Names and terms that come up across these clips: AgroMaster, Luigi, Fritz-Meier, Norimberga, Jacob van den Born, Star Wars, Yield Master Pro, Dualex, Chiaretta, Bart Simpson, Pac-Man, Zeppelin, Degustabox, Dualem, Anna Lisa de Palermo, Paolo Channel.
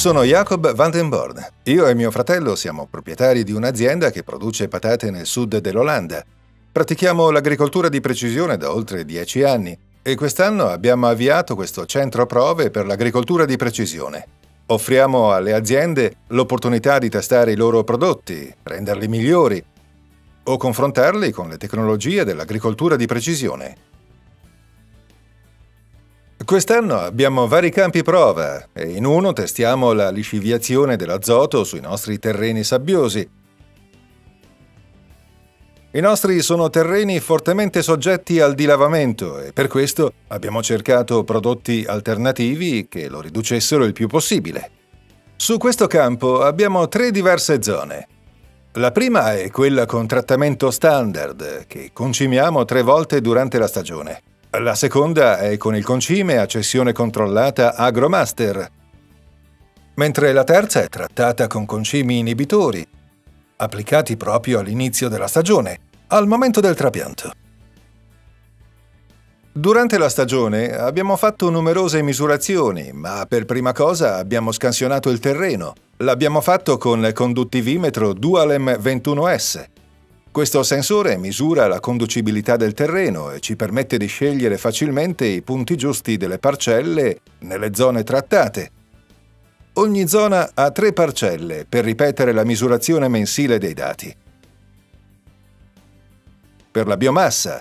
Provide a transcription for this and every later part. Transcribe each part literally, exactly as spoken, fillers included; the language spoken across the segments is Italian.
Sono Jacob van den Born. Io e mio fratello siamo proprietari di un'azienda che produce patate nel sud dell'Olanda. Pratichiamo l'agricoltura di precisione da oltre dieci anni e quest'anno abbiamo avviato questo centro prove per l'agricoltura di precisione. Offriamo alle aziende l'opportunità di testare i loro prodotti, renderli migliori o confrontarli con le tecnologie dell'agricoltura di precisione. Quest'anno abbiamo vari campi prova e in uno testiamo la lisciviazione dell'azoto sui nostri terreni sabbiosi. I nostri sono terreni fortemente soggetti al dilavamento e per questo abbiamo cercato prodotti alternativi che lo riducessero il più possibile. Su questo campo abbiamo tre diverse zone. La prima è quella con trattamento standard, che concimiamo tre volte durante la stagione. La seconda è con il concime a cessione controllata AgroMaster, mentre la terza è trattata con concimi inibitori, applicati proprio all'inizio della stagione, al momento del trapianto. Durante la stagione abbiamo fatto numerose misurazioni, ma per prima cosa abbiamo scansionato il terreno. L'abbiamo fatto con il conduttivimetro Dualem ventuno S. Questo sensore misura la conducibilità del terreno e ci permette di scegliere facilmente i punti giusti delle parcelle nelle zone trattate. Ogni zona ha tre parcelle per ripetere la misurazione mensile dei dati. Per la biomassa,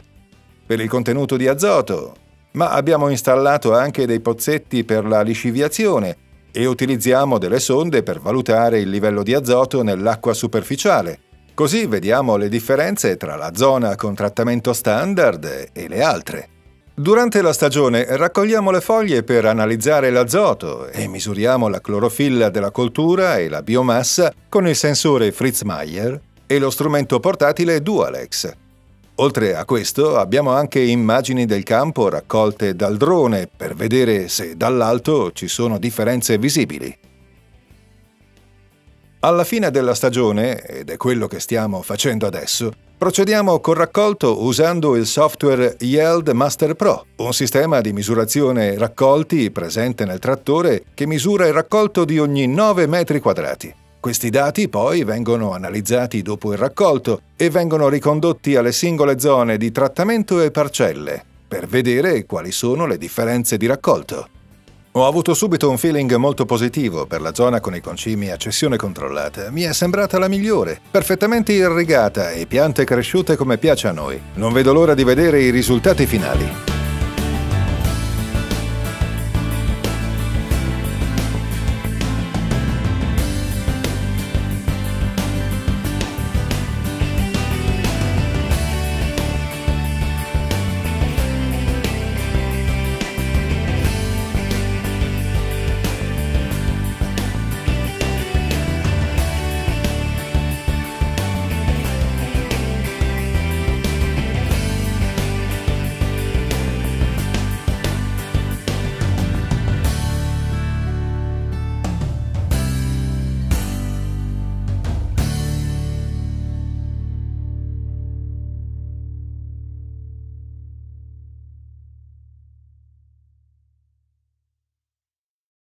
per il contenuto di azoto, ma abbiamo installato anche dei pozzetti per la lisciviazione e utilizziamo delle sonde per valutare il livello di azoto nell'acqua superficiale. Così vediamo le differenze tra la zona con trattamento standard e le altre. Durante la stagione raccogliamo le foglie per analizzare l'azoto e misuriamo la clorofilla della coltura e la biomassa con il sensore Fritz-Meier e lo strumento portatile Dualex. Oltre a questo abbiamo anche immagini del campo raccolte dal drone per vedere se dall'alto ci sono differenze visibili. Alla fine della stagione, ed è quello che stiamo facendo adesso, procediamo col raccolto usando il software Yield Master Pro, un sistema di misurazione raccolti presente nel trattore che misura il raccolto di ogni nove metri quadrati. Questi dati poi vengono analizzati dopo il raccolto e vengono ricondotti alle singole zone di trattamento e parcelle per vedere quali sono le differenze di raccolto. Ho avuto subito un feeling molto positivo per la zona con i concimi a cessione controllata. Mi è sembrata la migliore, perfettamente irrigata e piante cresciute come piace a noi. Non vedo l'ora di vedere i risultati finali.